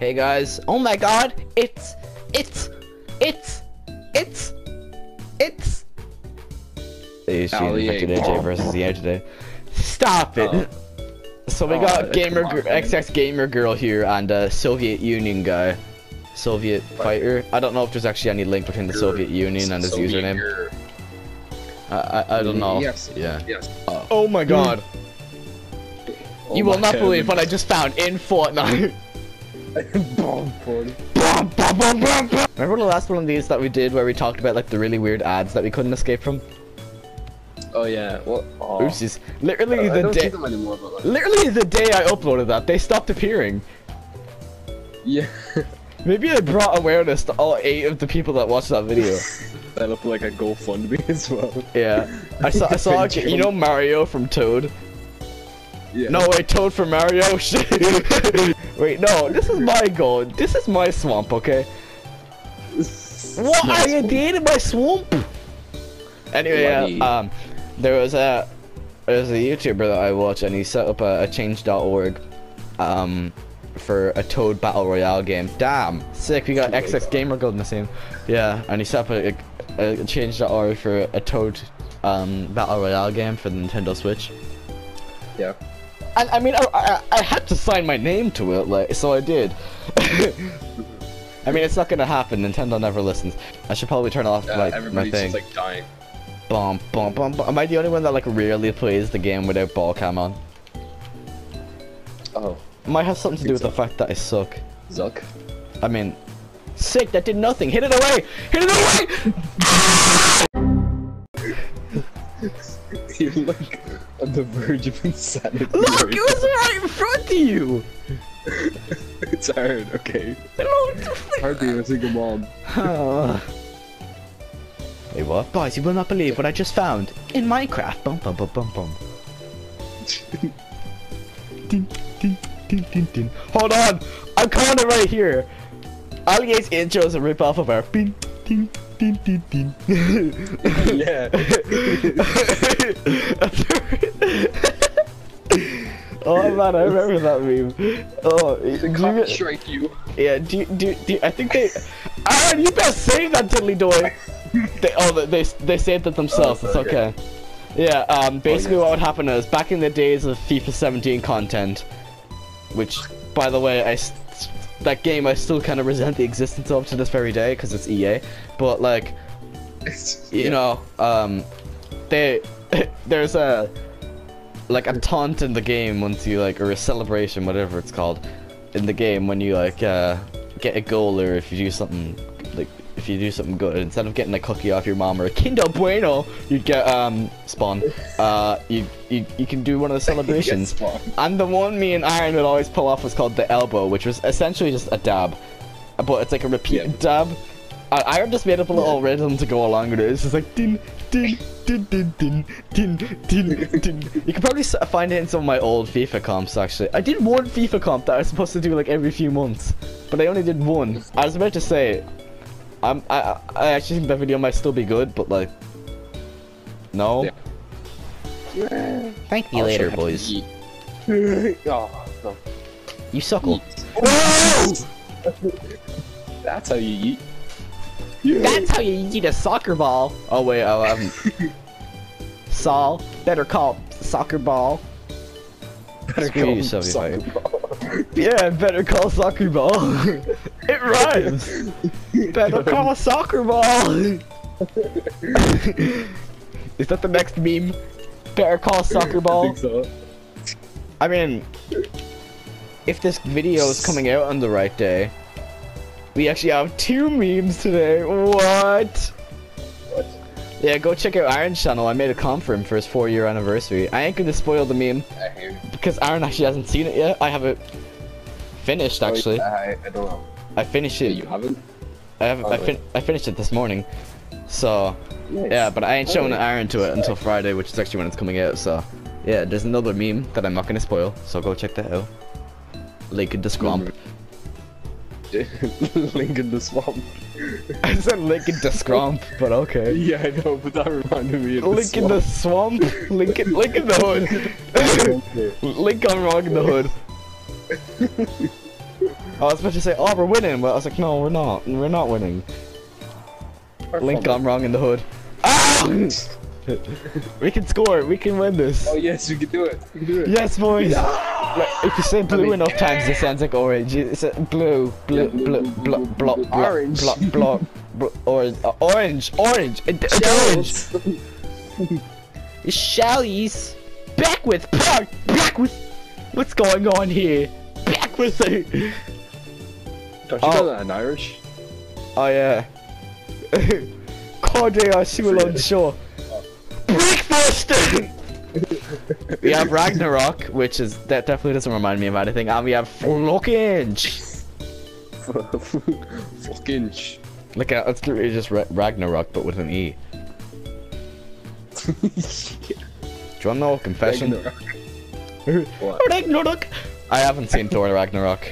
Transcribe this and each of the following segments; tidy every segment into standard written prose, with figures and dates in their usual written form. Hey guys, oh my god, it's you see AJ versus the edge today. Stop it. So we got XX Gamer Girl here and Soviet Union guy. Soviet Fighter. I don't know if there's actually any link between the Soviet Union and his username. I don't know. Yes. Yeah. Yes. Oh my god. Oh, you will not believe what I just found in Fortnite. Remember the last one of these that we did where we talked about like the really weird ads that we couldn't escape from? Oh yeah. What? Oh. Oopsies. Literally the day. Literally the day I uploaded that, they stopped appearing. Yeah. Maybe I brought awareness to all 8 of the people that watched that video. That looked like a GoFundMe as well. Yeah. I saw you know Mario from Toad? Yeah. No wait, Toad from Mario? Shit. Wait, no, this is my goal. This is my swamp, okay? What are you doing in my swamp? Anyway, there was a YouTuber that I watch, and he set up a change.org for a Toad Battle Royale game. Damn, sick. We got XX Gamer Gold in the same. Yeah, and he set up a change.org for a Toad Battle Royale game for the Nintendo Switch. Yeah. I mean, I had to sign my name to it, like, so I did. I mean, it's not gonna happen. Nintendo never listens. I should probably turn off like my thing. Everybody's just like dying. Bum, bum, bum, bum. Am I the only one that like rarely plays the game without ball cam on? Oh. Might have something to do with the fact that I suck. Zuck. I mean, sick. That did nothing. Hit it away. Hit it away. You're like on the verge of insanity. Look, it was right in front of you. It's hard, okay. Hard being a single mom. Wait, what? Guys, you will not believe what I just found in Minecraft. Bum bum bum bum bum. Din, din, din, din, din. Hold on, I'm calling it right here. Alligate's intro is a rip off of our. Ding, ding, ding, ding, ding. Yeah. Oh man, I remember that meme. Oh, the cops strike you. Yeah, do I think they? Aaron, you better save that diddly doy. They saved it themselves. Oh, it's okay. Yeah. Basically, what would happen is back in the days of FIFA 17 content, which, by the way, that game I still kind of resent the existence of to this very day because it's EA. But like, you know, there's a. Like a taunt in the game once you like, or a celebration, whatever it's called, in the game when you like get a goal or if you do something like good, instead of getting a cookie off your mom or a Kinder Bueno, you'd get spawn. You can do one of the celebrations. And the one me and Aaron would always pull off was called the elbow, which was essentially just a dab, but it's like a repeated dab. Aaron just made up a little rhythm to go along with it. It's just like din din. Din, din, din, din, din, din. You can probably find it in some of my old FIFA comps actually. I did one FIFA comp that I was supposed to do like every few months, but I only did one. I was about to say, I actually think that video might still be good, but like, no. Yeah. Yeah. Thank you later, boys. Oh, no. You suckle. Oh! That's how you eat. Yeah. That's how you eat a soccer ball. Oh wait, I haven't. Saul, better call soccer ball. Better call you, soccer ball. Yeah, better call soccer ball. It rhymes. Better call soccer ball. Is that the next meme? Better call soccer ball. I think so. I mean, if this video is coming out on the right day. We actually have 2 memes today. What? What? Yeah, go check out Aaron's channel. I made a comp for him for his 4-year anniversary. I ain't gonna spoil the meme because Aaron actually hasn't seen it yet. I have it finished actually. I don't know. I finished it. You haven't? I haven't. I finished it this morning. So nice. Yeah, but I ain't showing Aaron to it until Friday, which is actually when it's coming out. So yeah, there's another meme that I'm not gonna spoil. So go check that out. Link in the scrump. Link in the swamp. I said Link in the scrump, but okay. Yeah, I know, but that reminded me of Link in the swamp. Link in the hood. Link gone wrong in the hood. I was about to say, oh, we're winning, but I was like, no, we're not. We're not winning. Link gone wrong in the hood. Ah! We can score. We can win this. Oh yes, we can do it. We can do it. Yes, boys. No! Like, if you say blue enough times, it sounds like orange. It's blue, orange. Shally's back with power. Back with. What's going on here? Back with it. Don't you know that in Irish? Oh yeah. Corday are still on shore. Breakfast! We have Ragnarok, which is that definitely doesn't remind me of anything, and we have Flockinch. Flockinch. Look at it's literally just Ragnarok but with an E. Yeah. Do you wanna know a confession? Ragnarok. Ragnarok. I haven't seen Thor Ragnarok.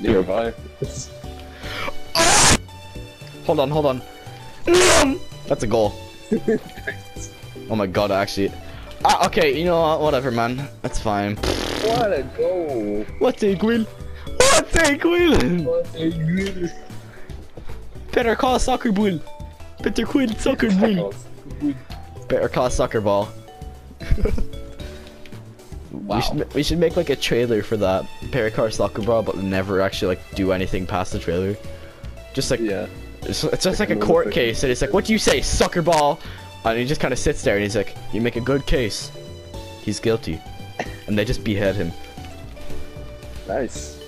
Neither have I. Hold on, hold on. That's a goal. Oh my god, actually. Okay, you know what? Whatever, man. That's fine. What a goal. What a goal. What a goal. What a goal. Better call soccer ball. Better call soccer ball. Better call soccer ball. Wow. We should make like a trailer for that. Better call soccer ball, but never actually like do anything past the trailer. Just like. Yeah. It's just like a court case, and it's like, what do you say, sucker ball? And he just kind of sits there, and he's like, you make a good case. He's guilty. And they just behead him. Nice.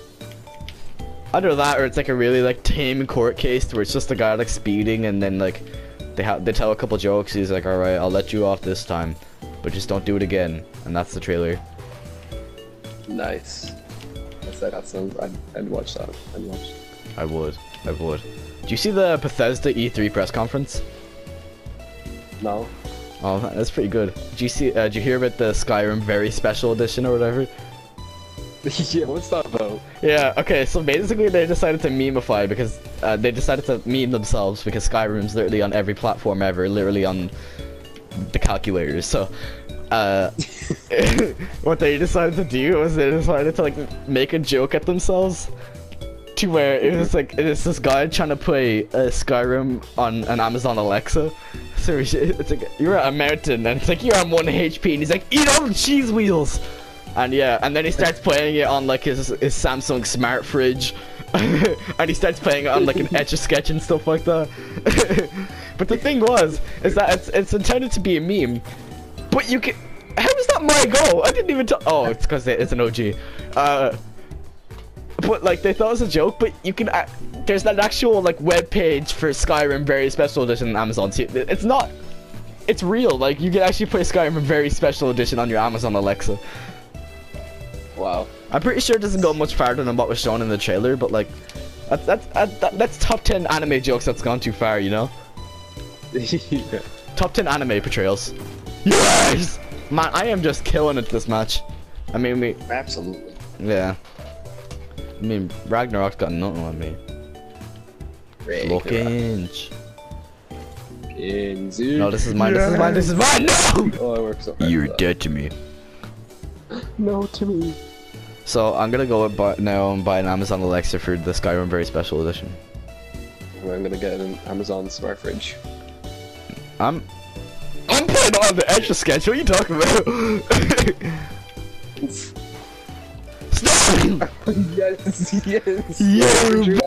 Either that, or it's like a really like tame court case, where it's just the guy like speeding, and then like, they tell a couple jokes, he's like, alright, I'll let you off this time, but just don't do it again. And that's the trailer. Nice. I'd watch that. I'd watch. I would. I would. Do you see the Bethesda E3 press conference? No. Oh, that's pretty good. Do you see? Do you hear about the Skyrim Very Special Edition or whatever? Yeah, what's that about? Yeah. Okay. So basically, they decided to memeify because they decided to meme themselves because Skyrim's literally on every platform ever, literally on the calculators. So. What they decided to do was they decided to like make a joke at themselves. To where it was like it's this guy trying to play Skyrim on an Amazon Alexa. So it's like you're at a mountain and it's like you're on 1 HP and he's like eat all the cheese wheels. And yeah, and then he starts playing it on like his Samsung smart fridge, and he starts playing it on like an Etch-a-Sketch and stuff like that. But the thing was is that it's intended to be a meme, but you can. How is that my goal? I didn't even. Oh, it's because it's an OG. But like they thought it was a joke, but you can there's an actual like web page for Skyrim Very Special Edition on Amazon. It's not, it's real. Like you can actually play Skyrim Very Special Edition on your Amazon Alexa. Wow. I'm pretty sure it doesn't go much farther than what was shown in the trailer, but like that's top 10 anime jokes that's gone too far, you know. Yeah. Top 10 anime portrayals. Yes, man, I am just killing it this match. I mean, we absolutely. Yeah. I mean, Ragnarok's got nothing on me. Flockinch. No, this is mine, this is mine, this is mine! No! Oh, I work so hard. You're dead to me. No to me. So, I'm gonna go now and buy an Amazon Alexa for the Skyrim Very Special Edition. I'm gonna get an Amazon Smart Fridge. I'm playing on the Etch-a-Sketch, what are you talking about? Yes, yes. Yeah.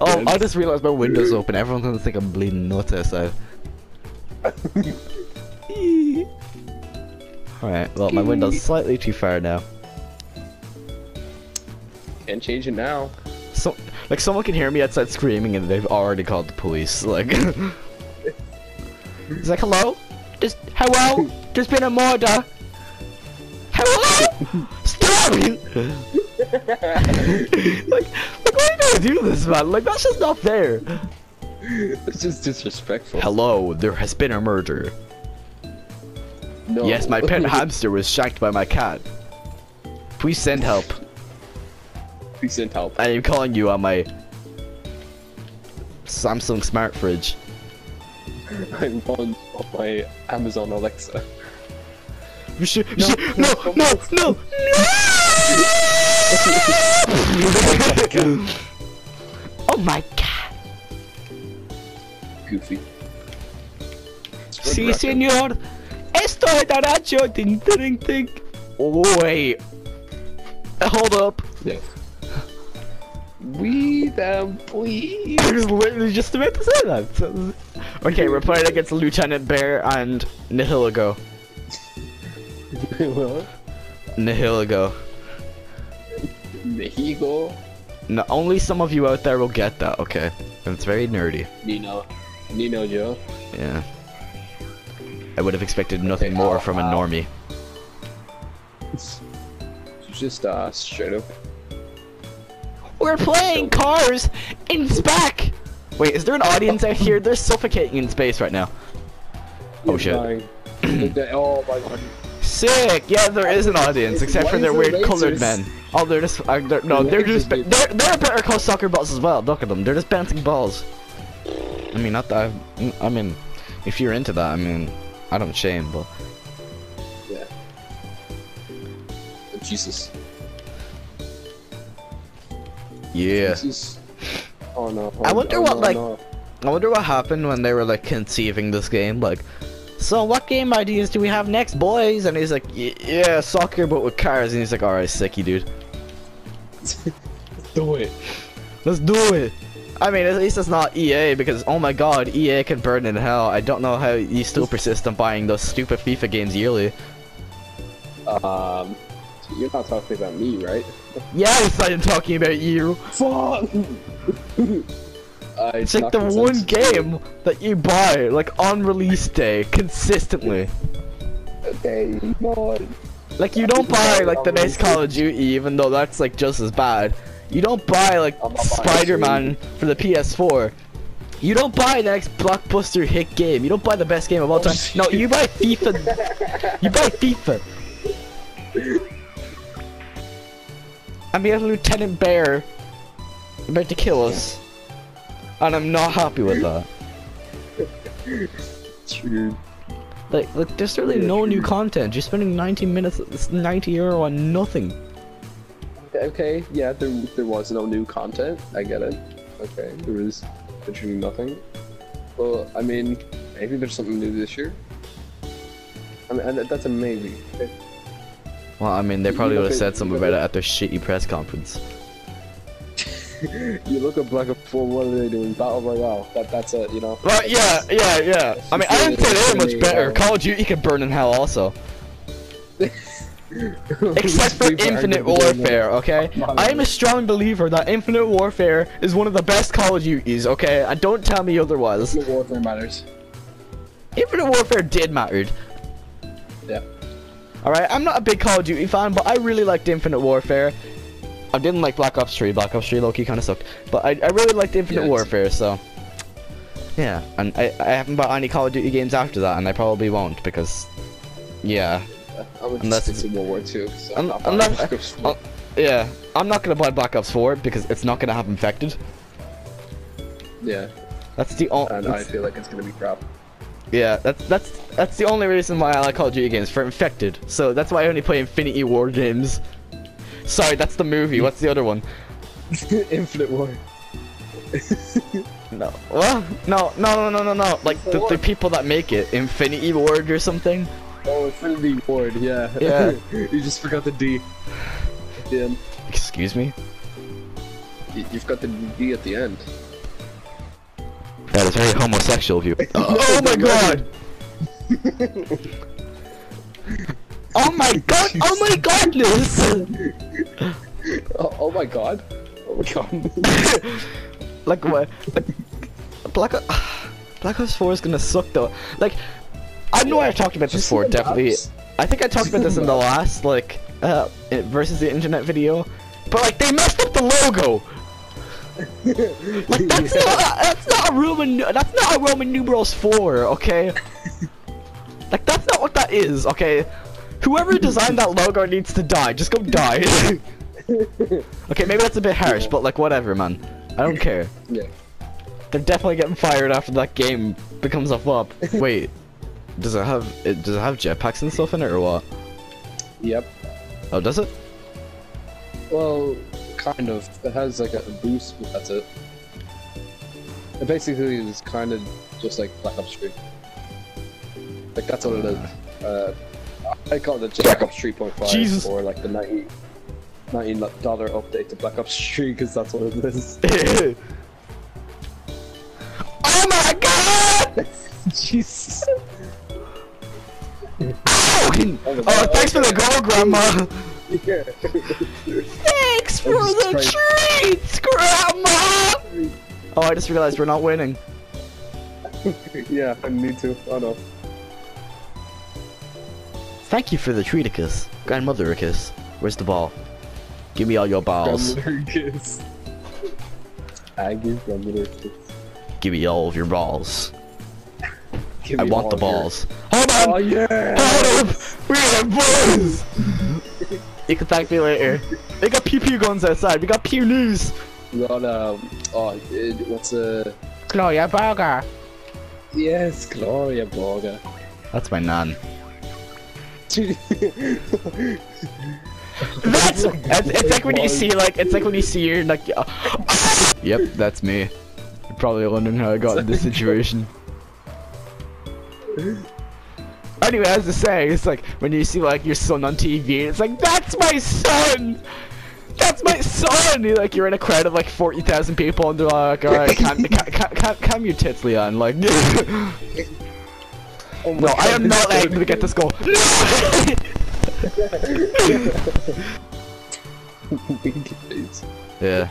Oh, I just realized my window's open. Everyone's gonna think I'm bleeding nuts outside. Alright, well, my window's slightly too far now. Can't change it now. So, like, someone can hear me outside screaming and they've already called the police. Like, it's like, hello? Just, hello? There's been a murder. Hello? like why do I do this, man? Like, that's just not fair. It's just disrespectful. Hello, there has been a murder. No. Yes, my pet hamster was shanked by my cat. Please send help. Please send help. I am calling you on my Samsung smart fridge. I'm on my Amazon Alexa. No, no, no, no, no, no, no. Oh my god. Goofy. Sí, señor. Esto estará yo. Ding, ding, ding. Wait. Hold up. Yeah. We them, please. I was literally just about to say that. Okay, we're playing against Lieutenant Bear and Nihiligo. What? Nihiligo. Nihiligo? No, only some of you out there will get that, okay. It's very nerdy. Nino Joe? Yeah. I would have expected nothing more from a normie. It's just, straight up. We're playing cars in spec! Wait, is there an audience out here? They're suffocating in space right now. Oh shit. Oh my god. Sick! Yeah, there is an audience, except for their weird colored men. Oh, they're just. No, they're just. They're better called soccer balls as well. Look at them. They're just bouncing balls. I mean, not that. I mean, if you're into that, I mean, I don't shame, but. Yeah. Jesus. Yeah. Jesus. Oh no. I wonder what, like. I wonder what happened when they were, like, conceiving this game. Like, so what game ideas do we have next, boys? And he's like, yeah, soccer, but with cars. And he's like, alright, sicky, dude. Let's do it. Let's do it. I mean, at least it's not EA, because, oh my god, EA can burn in hell. I don't know how you still persist on buying those stupid FIFA games yearly. You're not talking about me, right? Yes, I am talking about you. Fuck! It's like the one game that you buy, like, on release day, consistently. Okay, boy. Like, you don't buy, like, the next Call of Duty, even though that's, like, just as bad. You don't buy, like, Spider-Man for the PS4. You don't buy the next blockbuster hit game. You don't buy the best game of all time. No, you buy FIFA. You buy FIFA. And we have Lieutenant Bear about to kill us. And I'm not happy with that. True. Like, there's really no new content. You're spending 90 minutes, €90 on nothing. Okay, yeah, there was no new content. I get it. Okay, there was literally nothing. Well, I mean, maybe there's something new this year. I mean, that's a maybe. Okay. Well, I mean, they probably would have said something about it at their shitty press conference. You look at Black Ops 4, what are they doing? Battle Royale. That's it, you know? Well, yeah. I mean, I didn't say they were much better. Call of Duty can burn in hell also. Except for Infinite Warfare, okay? I'm a strong believer that Infinite Warfare is one of the best Call of Duties, okay? And don't tell me otherwise. Infinite Warfare matters. Infinite Warfare did matter. Yeah. Alright, I'm not a big Call of Duty fan, but I really liked Infinite Warfare. I didn't like Black Ops 3. Black Ops 3 low-key kind of sucked. But I really liked Infinite Warfare, so... Yeah, and I haven't bought any Call of Duty games after that, and I probably won't, because... Yeah. Unless it's World War II, so I'm not gonna buy Black Ops 4 because it's not gonna have infected. Yeah, that's the only. And I feel like it's gonna be crap. Yeah, that's the only reason why I like Call of Duty games, for infected. So that's why I only play Infinity Ward games. Sorry, that's the movie. What's the other one? Infinite War. No. Well, no. Like the people that make it, Infinity Ward or something. Oh, Infinity Ward, yeah. Yeah. You just forgot the D. At the end. Excuse me? You've got the D at the end. That is very homosexual of you. Oh my god! Oh my god! Oh my godness! Oh my god! Oh my god. Like what? Like, Black Ops 4 is gonna suck though. Like. I know I talked about this before, definitely. I think I talked about this in the last, like, versus the internet video. But, like, they messed up the logo! Like, that's not a Roman numerals 4, okay? Like, that's not what that is, okay? Whoever designed that logo needs to die, just go die. Okay, maybe that's a bit harsh, but, like, whatever, man. I don't care. Yeah. They're definitely getting fired after that game becomes a flop. Wait. Does it have jetpacks and stuff in it or what? Yep. Oh, does it? Well, kind of. It has like a boost, but that's it. It basically is kind of just like Black Ops 3. Like that's what it is. I call it the Black Ops 3.5 or like the $90 update to Black Ops 3 because that's what it is. Oh my god! Jesus. Ow! Oh, thanks for the gold, Grandma! Yeah. Thanks for the treats, Grandma! Oh, I just realized we're not winning. Yeah, I need to. Oh no. Thank you for the treaticus. Grandmothericus. Where's the ball? Give me all your balls. Grandmothericus. I give grandmothericus. Give me all of your balls. I want the balls. Hold on! Oh yeah! Hold up! We're the boys! You can thank me later. They got PP guns outside, we got pew news! We got what's Gloria Borga! Yes, Gloria Borga. That's my nan. That's it's like when you see like your like Yep, that's me. You're probably wondering how I got in this situation. Anyway, as I say, it's like when you see like your son on TV, it's like that's my son. That's my son. You're like you're in a crowd of like 40,000 people, and they're like, all right, calm your tits, Leon. Like, oh no, God, I am not able to get this goal. Yeah.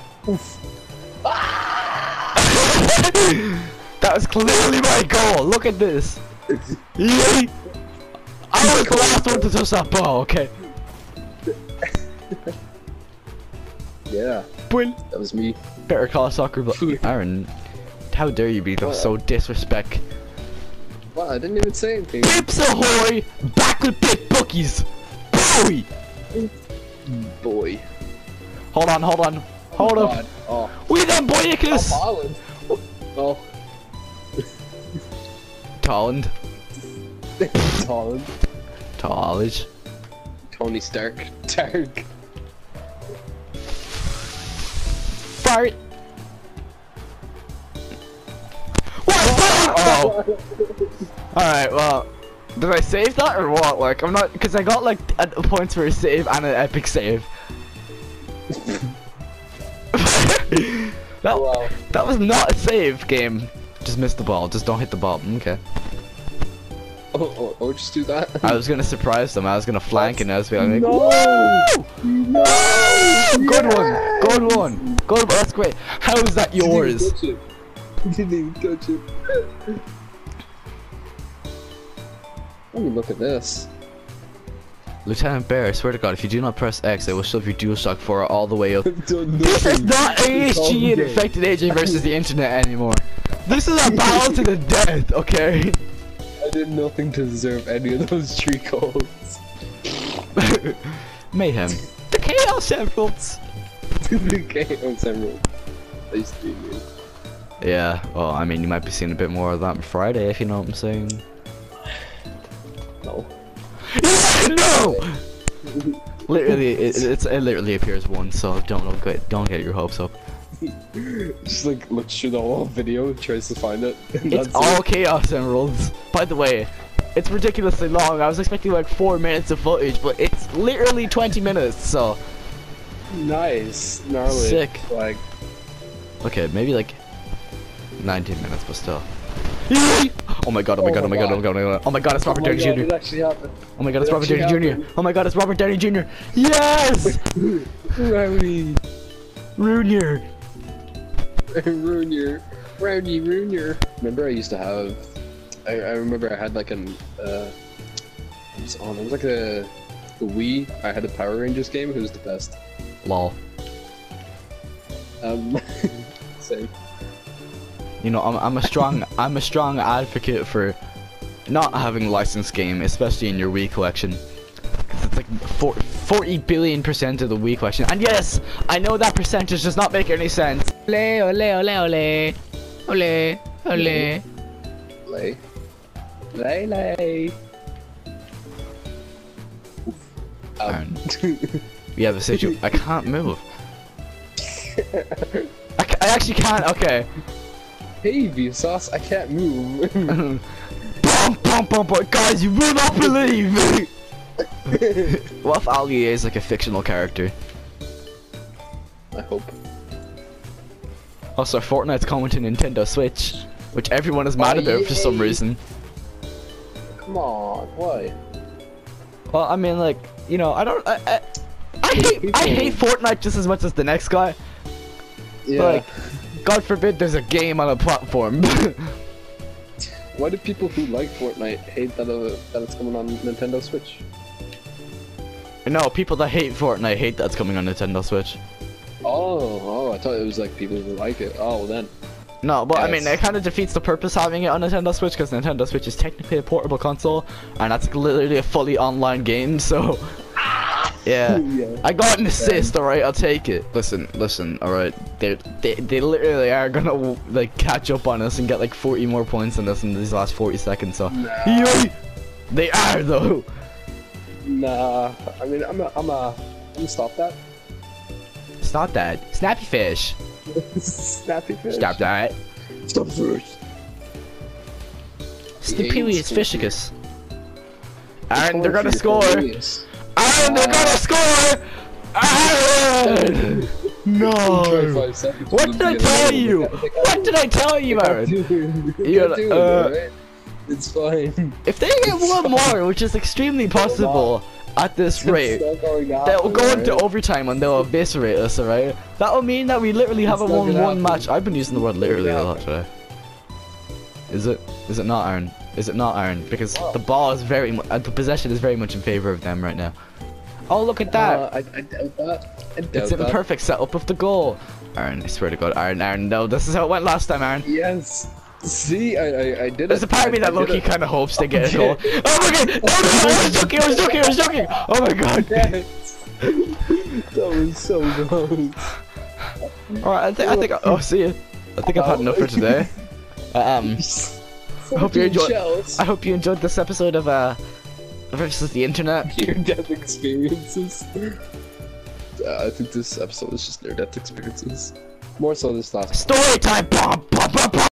That was clearly my goal. Look at this. I was the last one to touch that ball, okay. Yeah. Boom. That was me. Better call soccer, but Aaron, how dare you be so disrespect? Wow, I didn't even say anything. Pips ahoy! Back with big bookies! Boy! Boy. Hold on, hold on. Hold up. Oh. We done, boyicus! Oh. Talland. Talland. Talland. Tony Stark. Stark. Fart. What? Oh. Alright, well. Did I save that or what? Like, I'm not. Because I got like points for a save and an epic save. That was not a save game. Just missed the ball. Just don't hit the ball. Okay. Oh, just do that. I was gonna surprise them. I was gonna flank and I was gonna be like, no! Good one! Good one! That's great. How is that yours? Didn't even touch it. Ooh, look at this. Lieutenant Bear, I swear to God, if you do not press X, I will shove your DualShock 4 all the way up. This is not ASG and Infected AJ versus the internet anymore. This is a battle to the death, okay? I did nothing to deserve any of those three goals. Mayhem. The Chaos Emeralds! The Chaos Emeralds. They steal you. Yeah, well, I mean, you might be seeing a bit more of that on Friday, if you know what I'm saying. No. No! Literally, it literally appears once, so don't get your hopes up. Just like looks through the whole video and tries to find it. It's all Chaos Emeralds. By the way, it's ridiculously long. I was expecting like 4 minutes of footage, but it's literally 20 minutes, so. Nice. Gnarly. Sick. Like. Okay, maybe like 19 minutes, but still. Oh my god, oh my god, oh my god, oh my god, oh my god. Oh my god, it's Robert Downey Jr. It actually happened. Oh my god, it's Robert Downey Jr. Oh my god, it's Robert Downey Jr. Yes! Rowdy. Roonier. Roonier. Rowdy Roonier. Remember I used to have, I remember I had like an, it was like a Wii, I had a Power Rangers game, who was the best? Lol. Same. You know, I'm a strong advocate for not having licensed game, especially in your Wii collection. It's like 40 billion% of the Wii collection. And yes, I know that percentage does not make any sense. Ole, ole, ole, ole. Ole, ole. Ole. Ole, ole. We have a situation. I can't move. I actually can't. Okay. Hey, Vsauce, I can't move. Bum, bum, bum, bum. Guys, you will not believe me. What if Allie is like a fictional character? I hope. Also, Fortnite's coming to Nintendo Switch, which everyone is mad about for some reason. Come on, why? Well, I mean, like, you know, I hate Fortnite just as much as the next guy. Yeah. But, like, God forbid there's a game on a platform. Why do people who like Fortnite hate that, that it's coming on Nintendo Switch? No, people that hate Fortnite hate that it's coming on Nintendo Switch. Oh, I thought it was like people who like it. Oh, well then. No, but yes. I mean, it kind of defeats the purpose having it on Nintendo Switch, because Nintendo Switch is technically a portable console, and that's literally a fully online game, so... Yeah. Yeah. I got an assist, alright, I'll take it. Listen, listen, alright. They literally are gonna, like, catch up on us and get, like, 40 more points on us in these last 40 seconds, so... Nah. They are, though! Nah, I mean, I'm gonna stop that. Stop that. Snappy fish! Snappy fish. Stop that. Stop fish. Stupilius Fishicus. And they're gonna score! And they're gonna score! Aaron! No! What did I tell you? What did I tell you, Aaron? It's fine. If they get one more, which is extremely possible at this rate, they'll go into overtime and they'll eviscerate us, alright? That'll mean that we literally have a 1-1 match. I've been using the word literally a lot today. Is it not, Aaron? Is it not, Aaron? Because the ball is very much, the possession is very much in favor of them right now. Oh, look at that! I doubt that. It's in the perfect setup of the goal. Aaron, I swear to God, Aaron, Aaron, no, this is how it went last time, Aaron. Yes. See, I did it. There's a part of me that Loki kind of hopes to get a goal. Oh my God! No, I was joking, I was joking, I was joking! Oh my God! Yes. That was so close. Alright, I think, see you. I think I've had enough for today. I hope you enjoyed this episode of Versus the Internet. Near death experiences. I think this episode was just near death experiences. More so this last. Story time.